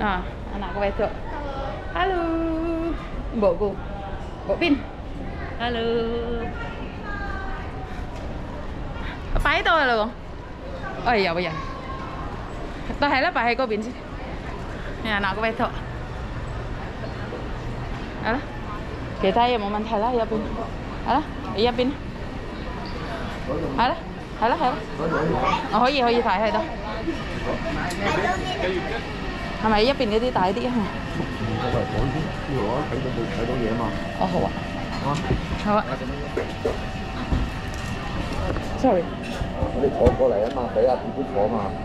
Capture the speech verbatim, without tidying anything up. Nah, anak aku besok. Halo. Mbok ku. Mbok Pin. Halo. Phải tôi là con. Ôi giờ bây giờ. Tôi thấy là phải hay cô Pin chứ. Nhà nó có bé thợ. Đó. Kể tay mà mình thấy là giờ Pin. Đó. Giờ Pin. Đó. Thấy là thấy. Hỏi gì hỏi gì phải hay đâu. Hôm nay giờ Pin đi tải đi hả? Ồ hổ ạ. Hổ ạ.Sorry. 我哋坐過嚟啊嘛，俾阿 P P 坐嘛。